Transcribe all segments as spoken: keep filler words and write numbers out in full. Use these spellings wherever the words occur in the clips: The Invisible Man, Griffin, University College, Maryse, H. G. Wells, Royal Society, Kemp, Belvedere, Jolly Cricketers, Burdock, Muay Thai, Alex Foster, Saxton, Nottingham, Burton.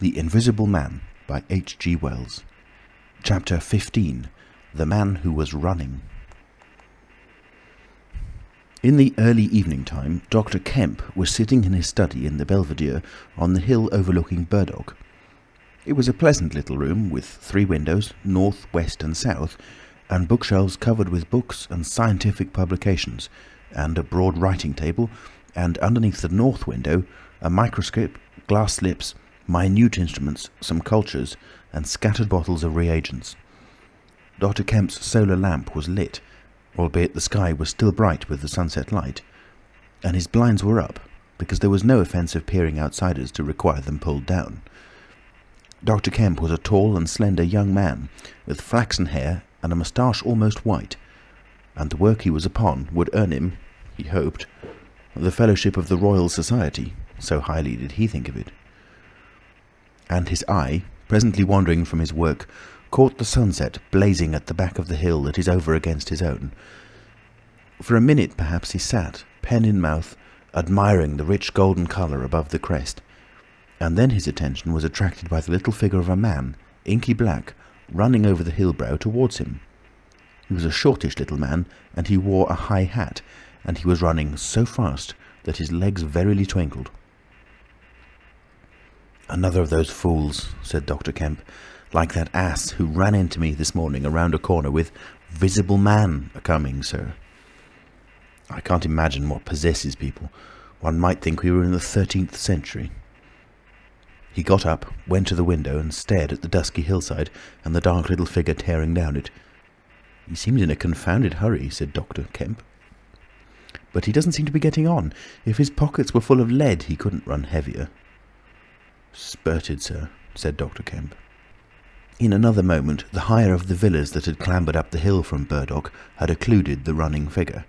The Invisible Man by H. G. Wells. Chapter fifteen. The Man Who Was Running. In the early evening time, Doctor Kemp was sitting in his study in the Belvedere on the hill overlooking Burdock. It was a pleasant little room with three windows, north, west, and south, and bookshelves covered with books and scientific publications, and a broad writing table, and underneath the north window, a microscope, glass slips, minute instruments, some cultures, and scattered bottles of reagents. Doctor Kemp's solar lamp was lit, albeit the sky was still bright with the sunset light, and his blinds were up, because there was no offence of peering outsiders to require them pulled down. Doctor Kemp was a tall and slender young man, with flaxen hair and a moustache almost white, and the work he was upon would earn him, he hoped, the fellowship of the Royal Society, so highly did he think of it. And his eye, presently wandering from his work, caught the sunset blazing at the back of the hill that is over against his own. For a minute perhaps he sat, pen in mouth, admiring the rich golden colour above the crest, and then his attention was attracted by the little figure of a man, inky black, running over the hill-brow towards him. He was a shortish little man, and he wore a high hat, and he was running so fast that his legs verily twinkled. "Another of those fools," said Doctor Kemp, "like that ass who ran into me this morning around a corner with 'Visible Man a coming, sir.' I can't imagine what possesses people. One might think we were in the thirteenth century." He got up, went to the window, and stared at the dusky hillside and the dark little figure tearing down it. "He seems in a confounded hurry," said Doctor Kemp. "But he doesn't seem to be getting on. If his pockets were full of lead, he couldn't run heavier." "Spurted, sir," said Doctor Kemp. In another moment the higher of the villas that had clambered up the hill from Burdock had occluded the running figure.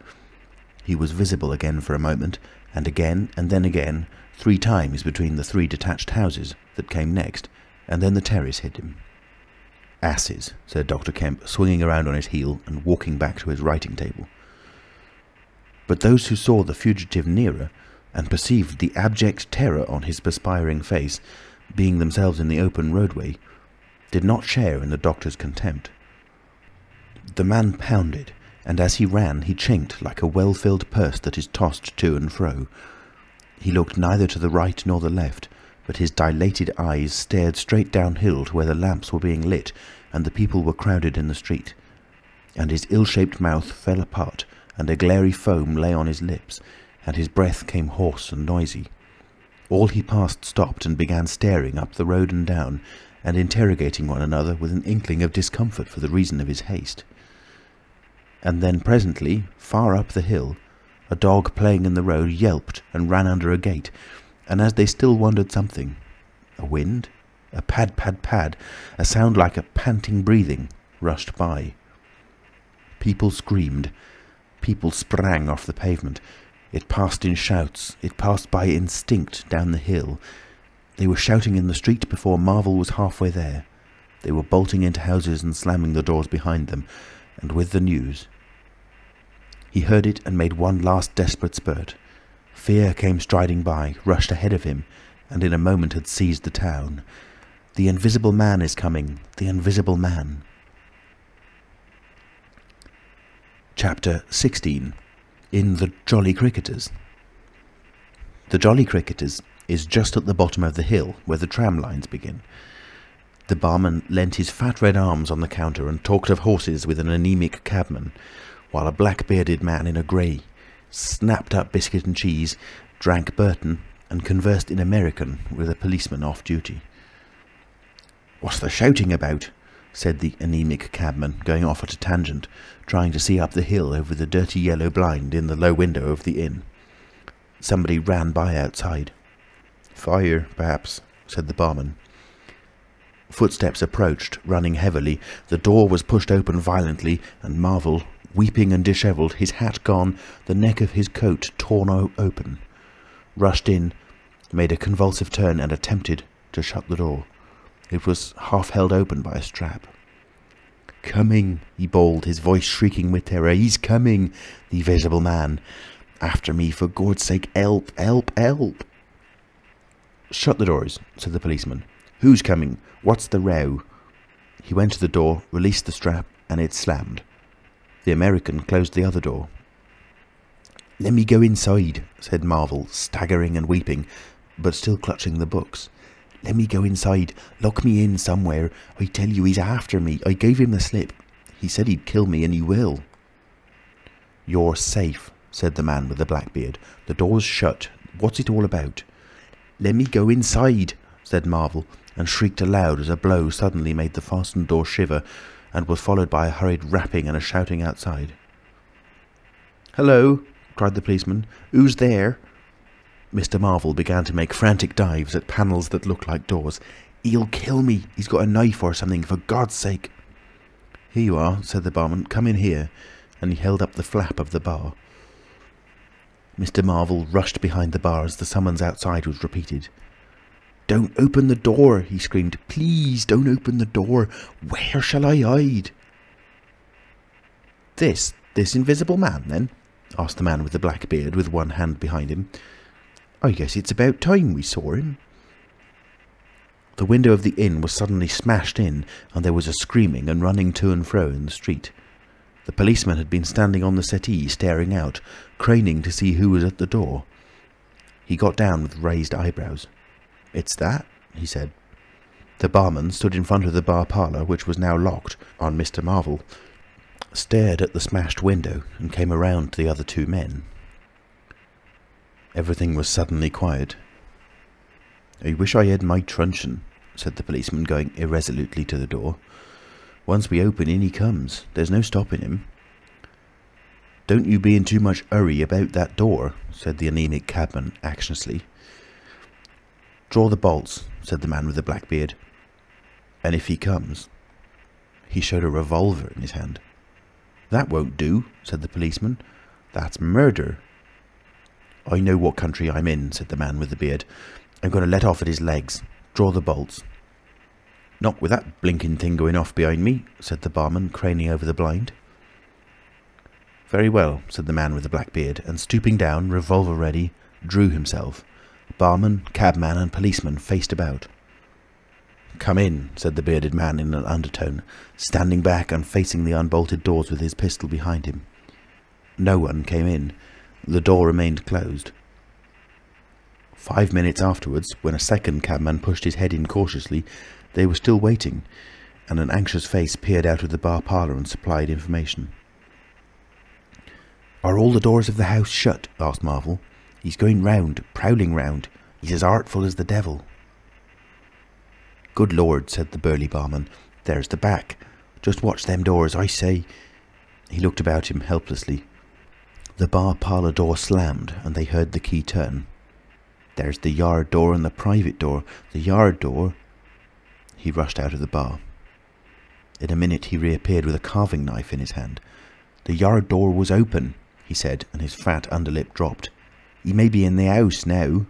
He was visible again for a moment, and again, and then again, three times between the three detached houses that came next, and then the terrace hid him. "Asses," said Doctor Kemp, swinging around on his heel and walking back to his writing table. But those who saw the fugitive nearer, and perceived the abject terror on his perspiring face, being themselves in the open roadway, did not share in the doctor's contempt. The man pounded, and as he ran he chinked like a well-filled purse that is tossed to and fro. He looked neither to the right nor the left, but his dilated eyes stared straight downhill to where the lamps were being lit and the people were crowded in the street, and his ill-shaped mouth fell apart, and a glairy foam lay on his lips, and his breath came hoarse and noisy. All he passed stopped and began staring up the road and down, and interrogating one another with an inkling of discomfort for the reason of his haste. And then presently, far up the hill, a dog playing in the road yelped and ran under a gate, and as they still wondered something, a wind, a pad-pad-pad, a sound like a panting breathing, rushed by. People screamed, people sprang off the pavement, it passed in shouts, it passed by instinct down the hill. They were shouting in the street before Marvel was halfway there. They were bolting into houses and slamming the doors behind them, and with the news. He heard it and made one last desperate spurt. Fear came striding by, rushed ahead of him, and in a moment had seized the town. "The Invisible Man is coming, the Invisible Man." Chapter sixteen. In the Jolly Cricketers. The Jolly Cricketers is just at the bottom of the hill, where the tram lines begin. The barman leant his fat red arms on the counter and talked of horses with an anaemic cabman, while a black-bearded man in a grey snapped up biscuit and cheese, drank Burton, and conversed in American with a policeman off duty. "What's the shouting about?" said the anaemic cabman, going off at a tangent, trying to see up the hill over the dirty yellow blind in the low window of the inn. Somebody ran by outside. "Fire, perhaps," said the barman. Footsteps approached, running heavily, the door was pushed open violently, and Marvel, weeping and dishevelled, his hat gone, the neck of his coat torn open, rushed in, made a convulsive turn, and attempted to shut the door. It was half held open by a strap. "Coming," he bawled, his voice shrieking with terror. "He's coming, the Invisible Man. After me, for God's sake, help, help, help." "Shut the doors," said the policeman. Who's coming? What's the row?" He went to the door, released the strap, and it slammed. The American closed the other door. "Let me go inside," said Marvel, staggering and weeping, but still clutching the books. "Let me go inside. Lock me in somewhere. I tell you he's after me. I gave him the slip. He said he'd kill me, and he will." "You're safe," said the man with the black beard. "The door's shut. What's it all about?" "Let me go inside," said Marvel, and shrieked aloud as a blow suddenly made the fastened door shiver, and was followed by a hurried rapping and a shouting outside. "Hello!" cried the policeman. "Who's there?" Mister Marvel began to make frantic dives at panels that looked like doors. "He'll kill me! He's got a knife or something, for God's sake!" "Here you are," said the barman. "Come in here," and he held up the flap of the bar. Mister Marvel rushed behind the bar as the summons outside was repeated. "Don't open the door!" he screamed. "Please don't open the door! Where shall I hide?" "This, this invisible man, then?" asked the man with the black beard, with one hand behind him. "I guess it's about time we saw him." The window of the inn was suddenly smashed in, and there was a screaming and running to and fro in the street. The policeman had been standing on the settee, staring out, craning to see who was at the door. He got down with raised eyebrows. "It's that," he said. The barman stood in front of the bar parlour, which was now locked, on Mister Marvel, stared at the smashed window, and came around to the other two men. Everything was suddenly quiet. "I wish I had my truncheon," said the policeman, going irresolutely to the door. "Once we open, in he comes. There's no stopping him." "Don't you be in too much hurry about that door," said the anaemic cabman anxiously. "Draw the bolts," said the man with the black beard. "And if he comes—" He showed a revolver in his hand. "That won't do," said the policeman. "That's murder." "I know what country I'm in," said the man with the beard. "I'm going to let off at his legs. Draw the bolts." "Not with that blinking thing going off behind me," said the barman, craning over the blind. "Very well," said the man with the black beard, and stooping down, revolver ready, drew himself. Barman, cabman, and policeman faced about. "Come in," said the bearded man in an undertone, standing back and facing the unbolted doors with his pistol behind him. No one came in. The door remained closed. Five minutes afterwards, when a second cabman pushed his head in cautiously, they were still waiting, and an anxious face peered out of the bar parlour and supplied information. "Are all the doors of the house shut?" asked Marvel. "He's going round, prowling round. He's as artful as the devil." "Good Lord," said the burly barman. "There's the back. Just watch them doors, I say." He looked about him helplessly. The bar parlour door slammed, and they heard the key turn. "There's the yard door and the private door. The yard door—" He rushed out of the bar. In a minute he reappeared with a carving knife in his hand. "The yard door was open," he said, and his fat underlip dropped. "He may be in the house now,"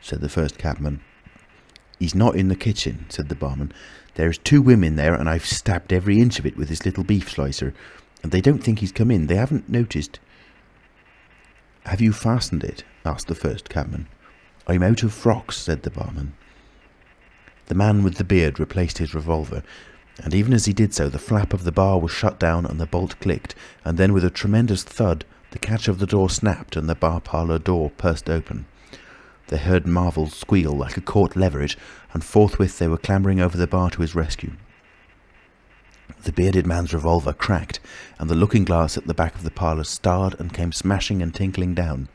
said the first cabman. "He's not in the kitchen," said the barman. "There's two women there, and I've stabbed every inch of it with this little beef slicer, and they don't think he's come in. They haven't noticed." "Have you fastened it?" asked the first cabman. "I'm out of frocks," said the barman. The man with the beard replaced his revolver, and even as he did so the flap of the bar was shut down and the bolt clicked, and then with a tremendous thud the catch of the door snapped and the bar parlour door burst open. They heard Marvel squeal like a caught leveret, and forthwith they were clambering over the bar to his rescue. The bearded man's revolver cracked, and the looking-glass at the back of the parlour starred and came smashing and tinkling down.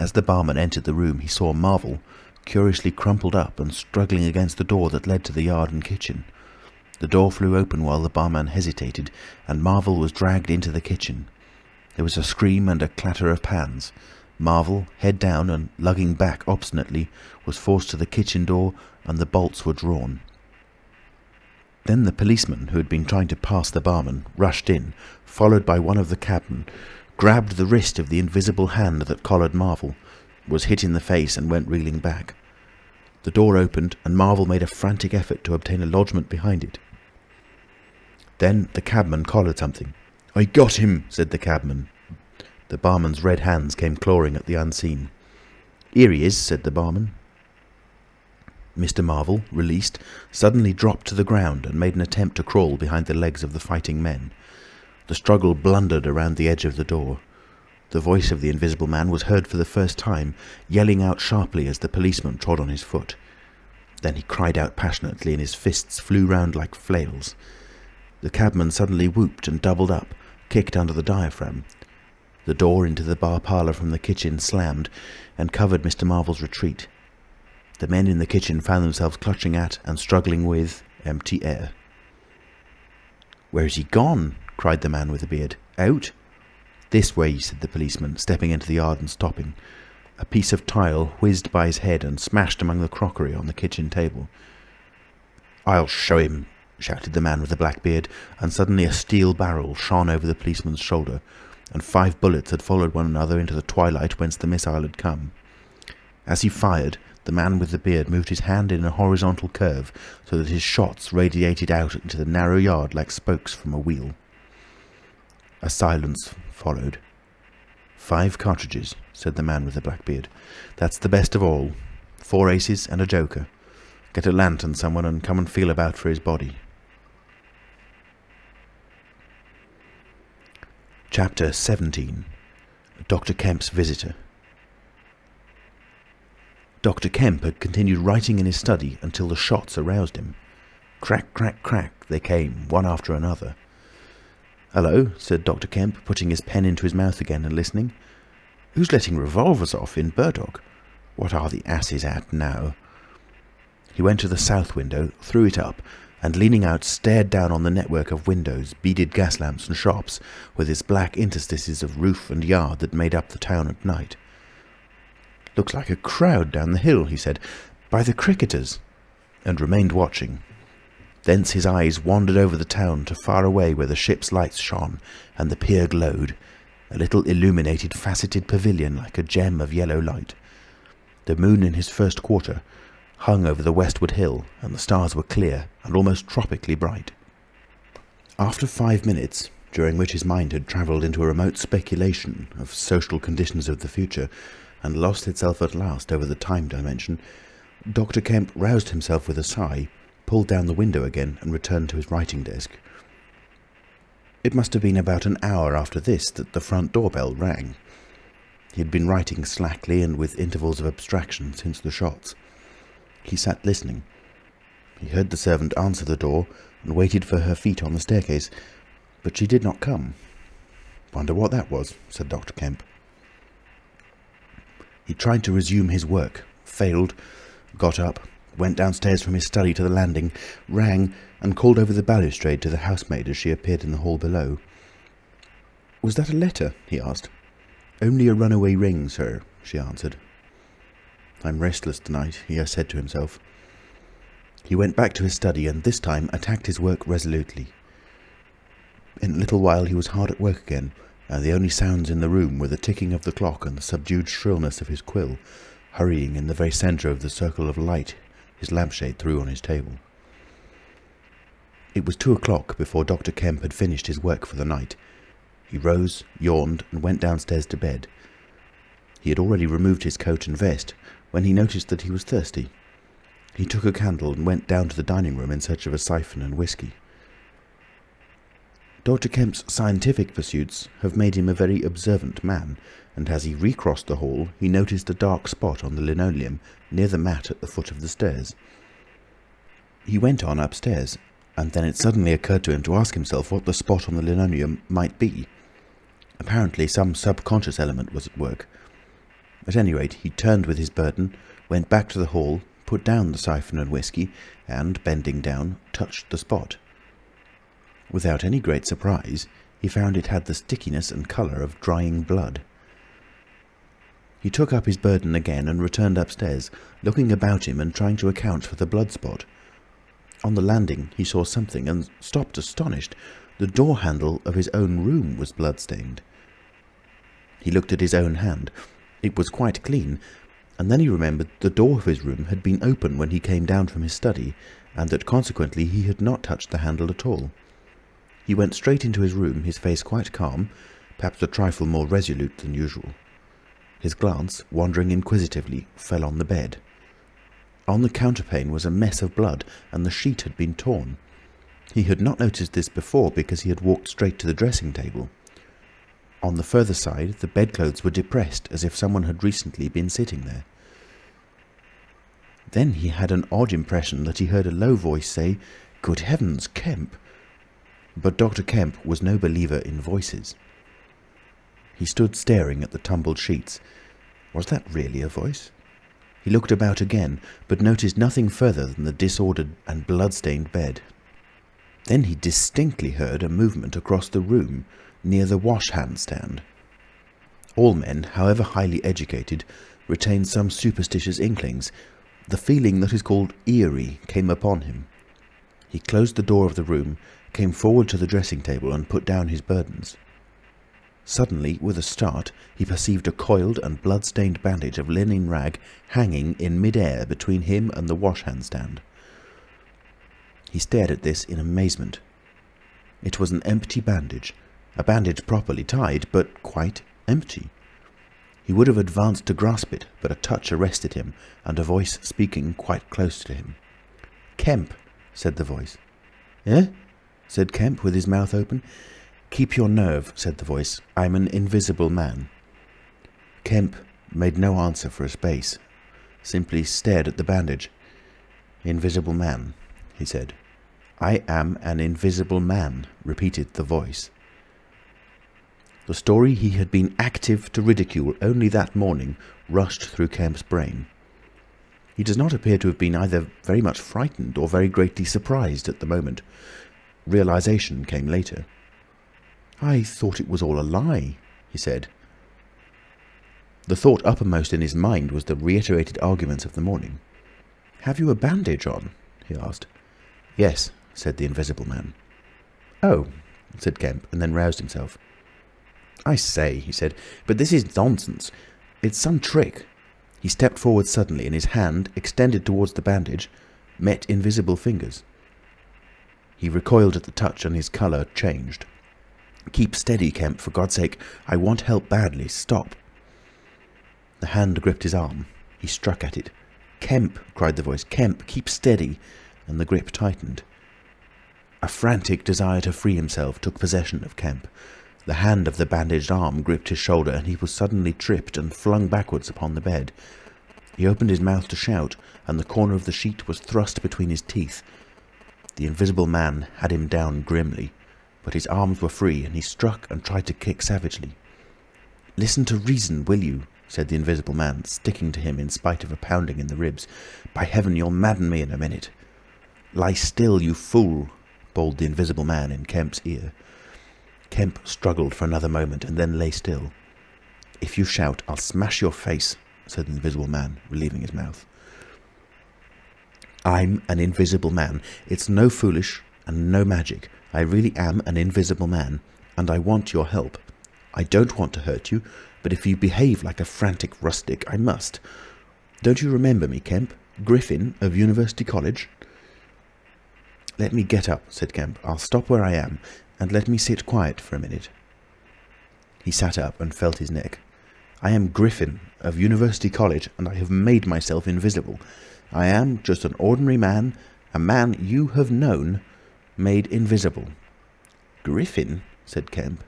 As the barman entered the room he saw Marvel, curiously crumpled up and struggling against the door that led to the yard and kitchen. The door flew open while the barman hesitated, and Marvel was dragged into the kitchen. There was a scream and a clatter of pans. Marvel, head down and lugging back obstinately, was forced to the kitchen door, and the bolts were drawn. Then the policeman, who had been trying to pass the barman, rushed in, followed by one of the cabmen, grabbed the wrist of the invisible hand that collared Marvel, was hit in the face and went reeling back. The door opened, and Marvel made a frantic effort to obtain a lodgment behind it. Then the cabman collared something. "I got him," said the cabman. The barman's red hands came clawing at the unseen. "Here he is," said the barman. Mister Marvel, released, suddenly dropped to the ground and made an attempt to crawl behind the legs of the fighting men. The struggle blundered around the edge of the door. The voice of the Invisible Man was heard for the first time, yelling out sharply as the policeman trod on his foot. Then he cried out passionately, and his fists flew round like flails. The cabman suddenly whooped and doubled up, kicked under the diaphragm. The door into the bar parlour from the kitchen slammed and covered Mister Marvel's retreat. The men in the kitchen found themselves clutching at and struggling with empty air. "Where has he gone?" cried the man with the beard. "Out?" "This way," said the policeman, stepping into the yard and stopping. A piece of tile whizzed by his head and smashed among the crockery on the kitchen table. "I'll show him," shouted the man with the black beard, and suddenly a steel barrel shone over the policeman's shoulder, and five bullets had followed one another into the twilight whence the missile had come. As he fired, the man with the beard moved his hand in a horizontal curve, so that his shots radiated out into the narrow yard like spokes from a wheel. A silence followed. "Five cartridges," said the man with the black beard. "That's the best of all. Four aces and a joker. Get a lantern, someone, and come and feel about for his body." Chapter seventeen. Doctor Kemp's Visitor. Doctor Kemp had continued writing in his study until the shots aroused him. Crack, crack, crack, they came, one after another. "Hello," said Doctor Kemp, putting his pen into his mouth again and listening. "Who's letting revolvers off in Burdock? What are the asses at now?" He went to the south window, threw it up, and leaning out stared down on the network of windows, beaded gas lamps and shops, with its black interstices of roof and yard that made up the town at night. "Looks like a crowd down the hill," he said, "by the Cricketers," and remained watching. Thence his eyes wandered over the town to far away where the ship's lights shone and the pier glowed, a little illuminated faceted pavilion like a gem of yellow light. The moon in his first quarter hung over the westward hill, and the stars were clear and almost tropically bright. After five minutes, during which his mind had travelled into a remote speculation of social conditions of the future, and lost itself at last over the time dimension, Doctor Kemp roused himself with a sigh, pulled down the window again, and returned to his writing desk. It must have been about an hour after this that the front doorbell rang. He had been writing slackly and with intervals of abstraction since the shots. He sat listening. He heard the servant answer the door, and waited for her feet on the staircase, but she did not come. "Wonder what that was," said Doctor Kemp. He tried to resume his work, failed, got up, went downstairs from his study to the landing, rang, and called over the balustrade to the housemaid as she appeared in the hall below. "Was that a letter?" he asked. "Only a runaway ring, sir," she answered. "I'm restless tonight," he said to himself. He went back to his study, and this time attacked his work resolutely. In a little while he was hard at work again, and the only sounds in the room were the ticking of the clock and the subdued shrillness of his quill, hurrying in the very centre of the circle of light his lampshade threw on his table. It was two o'clock before Doctor Kemp had finished his work for the night. He rose, yawned, and went downstairs to bed. He had already removed his coat and vest when he noticed that he was thirsty. He took a candle and went down to the dining-room in search of a siphon and whisky. Doctor Kemp's scientific pursuits have made him a very observant man, and as he recrossed the hall he noticed a dark spot on the linoleum near the mat at the foot of the stairs. He went on upstairs, and then it suddenly occurred to him to ask himself what the spot on the linoleum might be. Apparently some subconscious element was at work. At any rate, he turned with his burden, went back to the hall, put down the siphon and whisky, and, bending down, touched the spot. Without any great surprise, he found it had the stickiness and colour of drying blood. He took up his burden again and returned upstairs, looking about him and trying to account for the blood spot. On the landing he saw something, and stopped astonished. The door handle of his own room was blood-stained. He looked at his own hand. It was quite clean, and then he remembered the door of his room had been open when he came down from his study, and that consequently he had not touched the handle at all. He went straight into his room, his face quite calm, perhaps a trifle more resolute than usual. His glance, wandering inquisitively, fell on the bed. On the counterpane was a mess of blood, and the sheet had been torn. He had not noticed this before, because he had walked straight to the dressing-table. On the further side, the bedclothes were depressed, as if someone had recently been sitting there. Then he had an odd impression that he heard a low voice say, "Good heavens, Kemp!" But Doctor Kemp was no believer in voices. He stood staring at the tumbled sheets. Was that really a voice? He looked about again, but noticed nothing further than the disordered and blood-stained bed. Then he distinctly heard a movement across the room, near the wash-hand stand. All men, however highly educated, retain some superstitious inklings. The feeling that is called eerie came upon him. He closed the door of the room, came forward to the dressing-table, and put down his burdens. Suddenly, with a start, he perceived a coiled and blood-stained bandage of linen rag hanging in mid-air between him and the wash-hand stand. He stared at this in amazement. It was an empty bandage, a bandage properly tied, but quite empty. He would have advanced to grasp it, but a touch arrested him, and a voice speaking quite close to him. "Kemp," said the voice. "Eh?" said Kemp, with his mouth open. "Keep your nerve," said the voice. "I'm an invisible man." Kemp made no answer for a space, simply stared at the bandage. "Invisible man," he said. "I am an invisible man," repeated the voice. The story he had been active to ridicule only that morning rushed through Kemp's brain. He does not appear to have been either very much frightened or very greatly surprised at the moment. Realization came later. "I thought it was all a lie," he said. The thought uppermost in his mind was the reiterated arguments of the morning. "Have you a bandage on?" he asked. "Yes," said the invisible man. "Oh," said Kemp, and then roused himself. "I say," he said, "but this is nonsense. It's some trick." He stepped forward suddenly, and his hand, extended towards the bandage, met invisible fingers. He recoiled at the touch, and his colour changed. "Keep steady, Kemp, for God's sake. I want help badly. Stop." The hand gripped his arm. He struck at it. "Kemp," cried the voice. "Kemp, keep steady," and the grip tightened. A frantic desire to free himself took possession of Kemp. The hand of the bandaged arm gripped his shoulder, and he was suddenly tripped and flung backwards upon the bed. He opened his mouth to shout, and the corner of the sheet was thrust between his teeth. The invisible man had him down grimly, but his arms were free, and he struck and tried to kick savagely. "Listen to reason, will you?" said the invisible man, sticking to him in spite of a pounding in the ribs. "By heaven, you'll madden me in a minute." "Lie still, you fool," bawled the invisible man in Kemp's ear. Kemp struggled for another moment, and then lay still. "If you shout, I'll smash your face," said the invisible man, relieving his mouth. "I'm an invisible man. It's no foolish and no magic. I really am an invisible man, and I want your help. I don't want to hurt you, but if you behave like a frantic rustic, I must. Don't you remember me, Kemp? Griffin of University College?" "Let me get up," said Kemp. "I'll stop where I am, and let me sit quiet for a minute." He sat up and felt his neck. "I am Griffin of University College, and I have made myself invisible. I am just an ordinary man, a man you have known, made invisible." "Griffin?" said Kemp.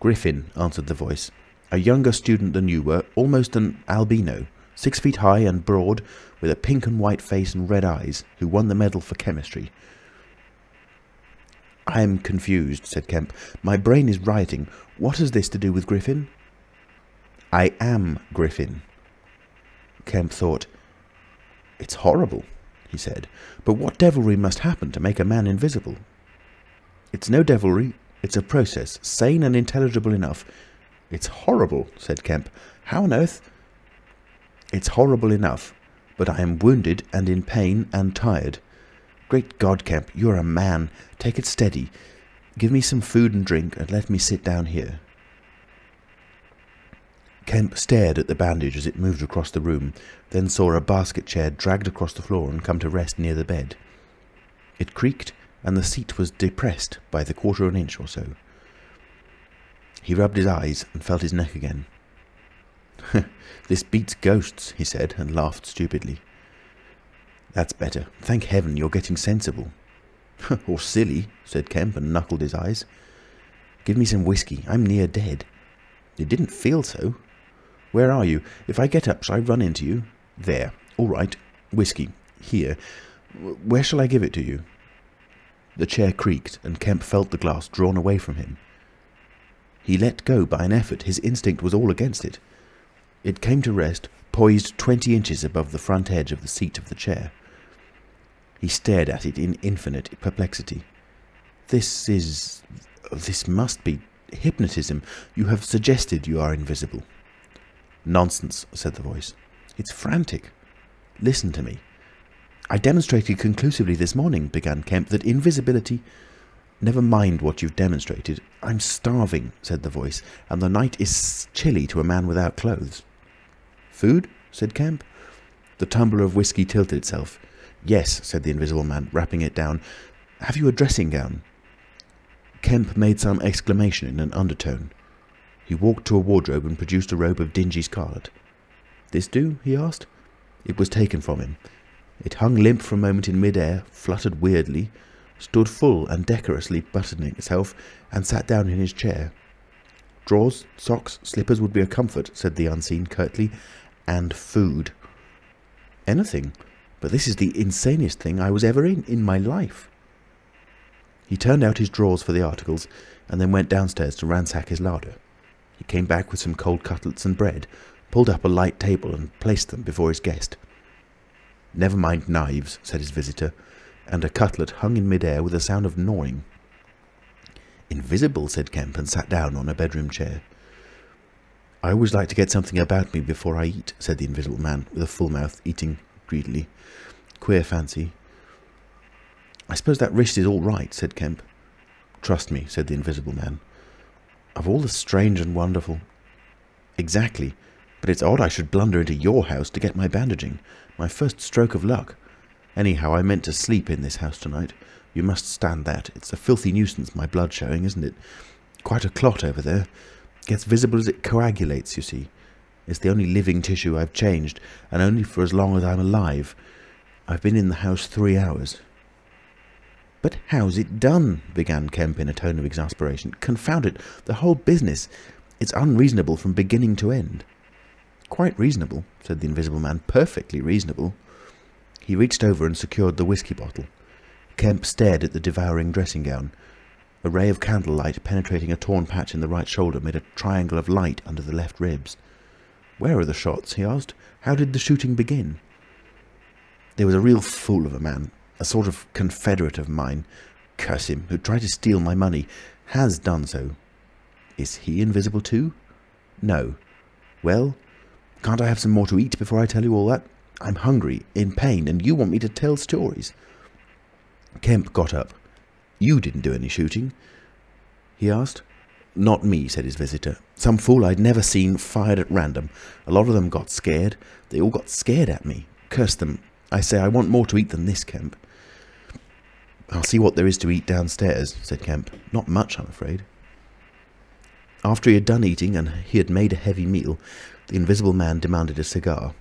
"Griffin," answered the voice. "A younger student than you were, almost an albino, six feet high and broad, with a pink and white face and red eyes, who won the medal for chemistry." "I am confused," said Kemp. "My brain is rioting. What has this to do with Griffin?" "I am Griffin." Kemp thought. "It's horrible," he said. "But what devilry must happen to make a man invisible?" "It's no devilry. It's a process, sane and intelligible enough." "It's horrible," said Kemp. "How on earth—" "It's horrible enough, but I am wounded and in pain and tired. Great God, Kemp, you're a man. Take it steady. Give me some food and drink, and let me sit down here." Kemp stared at the bandage as it moved across the room, then saw a basket chair dragged across the floor and come to rest near the bed. It creaked, and the seat was depressed by the quarter of an inch or so. He rubbed his eyes and felt his neck again. "This beats ghosts," he said, and laughed stupidly. That's better. Thank heaven you're getting sensible. Or silly, said Kemp, and knuckled his eyes. Give me some whiskey. I'm near dead. It didn't feel so. Where are you? If I get up, shall I run into you? There. All right. Whiskey. Here. Where shall I give it to you? The chair creaked, and Kemp felt the glass drawn away from him. He let go by an effort. His instinct was all against it. It came to rest, poised twenty inches above the front edge of the seat of the chair. He stared at it in infinite perplexity. This is... this must be hypnotism. You have suggested you are invisible. Nonsense, said the voice. It's frantic. Listen to me. I demonstrated conclusively this morning, began Kemp, that invisibility... Never mind what you've demonstrated. I'm starving, said the voice, and the night is chilly to a man without clothes. Food? Said Kemp. The tumbler of whiskey tilted itself. Yes, said the Invisible Man, wrapping it down. Have you a dressing gown? Kemp made some exclamation in an undertone. He walked to a wardrobe and produced a robe of dingy scarlet. This do? He asked. It was taken from him. It hung limp for a moment in mid-air, fluttered weirdly, stood full and decorously buttoning itself, and sat down in his chair. Drawers, socks, slippers would be a comfort, said the unseen curtly, and food. Anything, but this is the insanest thing I was ever in, in my life. He turned out his drawers for the articles, and then went downstairs to ransack his larder. He came back with some cold cutlets and bread, pulled up a light table, and placed them before his guest. Never mind knives, said his visitor, and a cutlet hung in mid-air with a sound of gnawing. Invisible, said Kemp, and sat down on a bedroom chair. I always like to get something about me before I eat, said the Invisible Man, with a full mouth, eating greedily. Queer fancy. I suppose that wrist is all right, said Kemp. Trust me, said the Invisible Man. Of all the strange and wonderful... Exactly, but it's odd I should blunder into your house to get my bandaging. My first stroke of luck. Anyhow, I meant to sleep in this house tonight. You must stand that. It's a filthy nuisance, my blood showing, isn't it? Quite a clot over there. Gets visible as it coagulates, you see. It's the only living tissue I've changed, and only for as long as I'm alive. I've been in the house three hours. But how's it done? Began Kemp in a tone of exasperation. Confound it! The whole business! It's unreasonable from beginning to end. Quite reasonable, said the Invisible Man. Perfectly reasonable. He reached over and secured the whiskey bottle. Kemp stared at the devouring dressing gown. A ray of candlelight penetrating a torn patch in the right shoulder made a triangle of light under the left ribs. Where are the shots? He asked. How did the shooting begin? There was a real fool of a man, a sort of confederate of mine, curse him, who tried to steal my money, has done so. Is he invisible too? No. Well, can't I have some more to eat before I tell you all that? I'm hungry, in pain, and you want me to tell stories. Kemp got up. You didn't do any shooting? He asked. Not me, said his visitor. Some fool I'd never seen fired at random. A lot of them got scared. They all got scared at me. Curse them. I say I want more to eat than this, Kemp. I'll see what there is to eat downstairs, said Kemp. Not much, I'm afraid. After he had done eating and he had made a heavy meal, the Invisible Man demanded a cigar.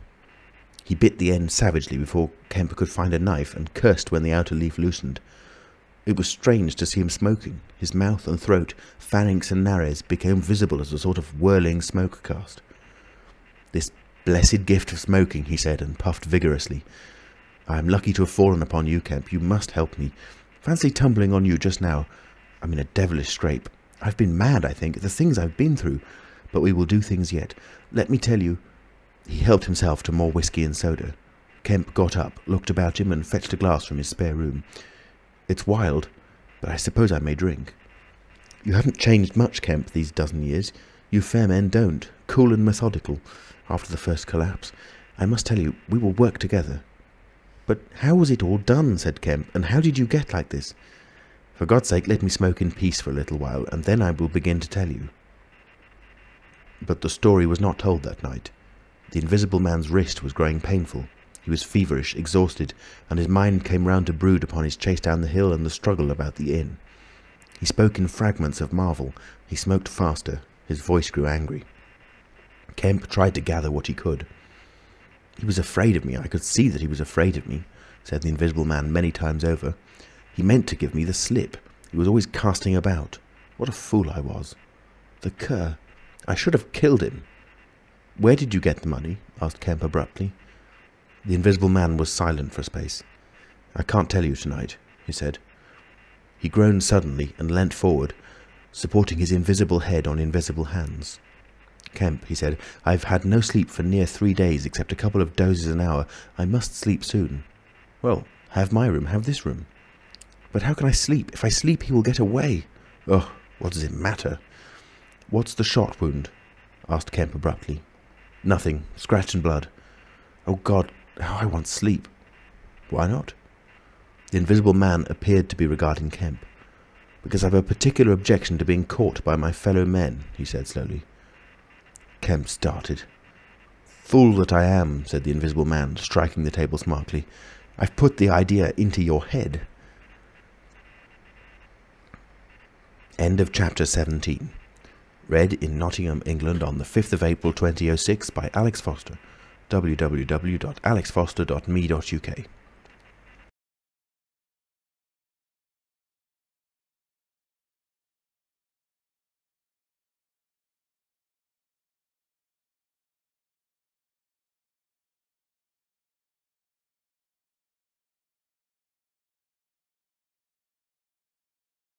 He bit the end savagely before Kemp could find a knife, and cursed when the outer leaf loosened. It was strange to see him smoking. His mouth and throat, pharynx and nares, became visible as a sort of whirling smoke cast. This blessed gift of smoking, he said, and puffed vigorously. I am lucky to have fallen upon you, Kemp. You must help me. Fancy tumbling on you just now. I'm in a devilish scrape. I've been mad, I think, the things I've been through. But we will do things yet. Let me tell you... He helped himself to more whiskey and soda. Kemp got up, looked about him, and fetched a glass from his spare room. It's wild, but I suppose I may drink. You haven't changed much, Kemp, these dozen years. You fair men don't. Cool and methodical, after the first collapse. I must tell you, we will work together. But how was it all done, said Kemp, and how did you get like this? For God's sake, let me smoke in peace for a little while, and then I will begin to tell you. But the story was not told that night. The Invisible Man's wrist was growing painful. He was feverish, exhausted, and his mind came round to brood upon his chase down the hill and the struggle about the inn. He spoke in fragments of marvel. He smoked faster. His voice grew angry. Kemp tried to gather what he could. He was afraid of me. I could see that he was afraid of me. said the Invisible Man many times over. He meant to give me the slip. He was always casting about. What a fool I was. The cur. I should have killed him. Where did you get the money? Asked Kemp abruptly. The Invisible Man was silent for a space. I can't tell you tonight, he said. He groaned suddenly and leant forward, supporting his invisible head on invisible hands. Kemp, he said, I've had no sleep for near three days except a couple of dozes an hour. I must sleep soon. Well, have my room, have this room. But how can I sleep? If I sleep, he will get away. Oh, what does it matter? What's the shot wound? Asked Kemp abruptly. Nothing. Scratch and blood. Oh, God, how I want sleep. Why not? The Invisible Man appeared to be regarding Kemp. Because I've a particular objection to being caught by my fellow men, he said slowly. Kemp started. Fool that I am, said the Invisible Man, striking the table smartly. I've put the idea into your head. End of chapter seventeen. Read in Nottingham, England on the fifth of April twenty oh six by Alex Foster. w w w dot alex foster dot me dot u k